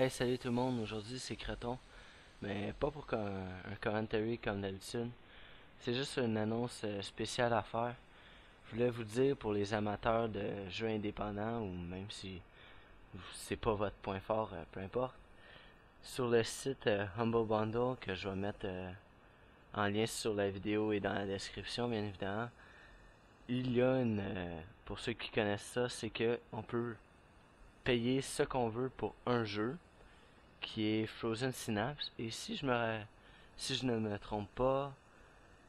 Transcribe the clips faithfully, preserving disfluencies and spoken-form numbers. Hey, salut tout le monde, aujourd'hui c'est Creton, mais pas pour un, un commentary comme d'habitude, c'est juste une annonce spéciale à faire. Je voulais vous dire pour les amateurs de jeux indépendants, ou même si c'est pas votre point fort, peu importe, sur le site Humble Bundle, que je vais mettre en lien sur la vidéo et dans la description bien évidemment, il y a une, pour ceux qui connaissent ça, c'est que on peut payer ce qu'on veut pour un jeu, qui est Frozen Synapse, et si je me si je ne me trompe pas,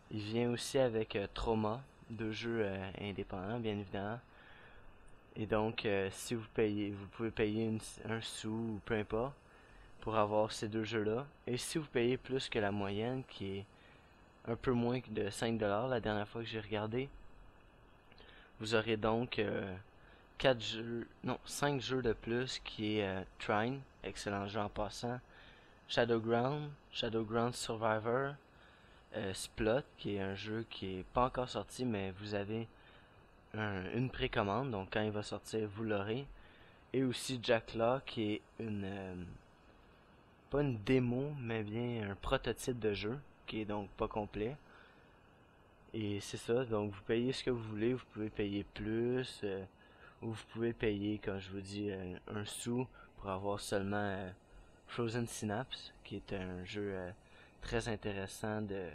il vient aussi avec euh, Troma, deux jeux euh, indépendants bien évidemment. Et donc euh, si vous payez, vous pouvez payer une, un sou ou peu importe pour avoir ces deux jeux là. Et si vous payez plus que la moyenne, qui est un peu moins de cinq dollars la dernière fois que j'ai regardé, vous aurez donc euh, quatre jeux, non cinq jeux de plus, qui est euh, Trine, excellent jeu en passant, Shadowground, Shadowground Survivor, euh, Splot, qui est un jeu qui est pas encore sorti, mais vous avez un, une précommande, donc quand il va sortir vous l'aurez, et aussi Jack Law, qui est une euh, pas une démo mais bien un prototype de jeu qui est donc pas complet. Et c'est ça, donc vous payez ce que vous voulez, vous pouvez payer plus euh, ou vous pouvez payer, comme je vous dis, euh, un sou pour avoir seulement euh, Frozen Synapse, qui est un jeu euh, très intéressant de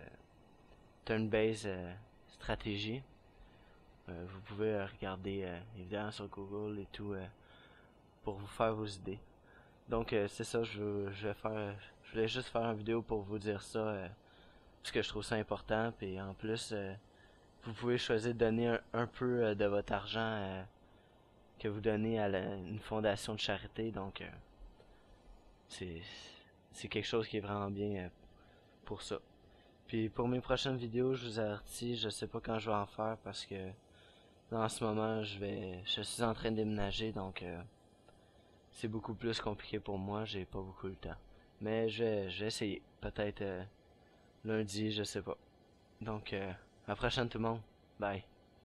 turn-based euh, stratégie. Euh, vous pouvez euh, regarder euh, évidemment sur Google et tout euh, pour vous faire vos idées. Donc euh, c'est ça, je, je vais faire, je voulais juste faire une vidéo pour vous dire ça, euh, parce que je trouve ça important. Puis en plus, euh, vous pouvez choisir de donner un, un peu euh, de votre argent euh, que vous donnez à la, une fondation de charité, donc euh, c'est c'est quelque chose qui est vraiment bien euh, pour ça. Puis pour mes prochaines vidéos, je vous avertis, je sais pas quand je vais en faire parce que en ce moment je vais je suis en train de déménager, donc euh, c'est beaucoup plus compliqué pour moi, j'ai pas beaucoup le temps, mais je vais, je vais essayer, peut-être euh, lundi, je sais pas. Donc euh, à la prochaine tout le monde, bye.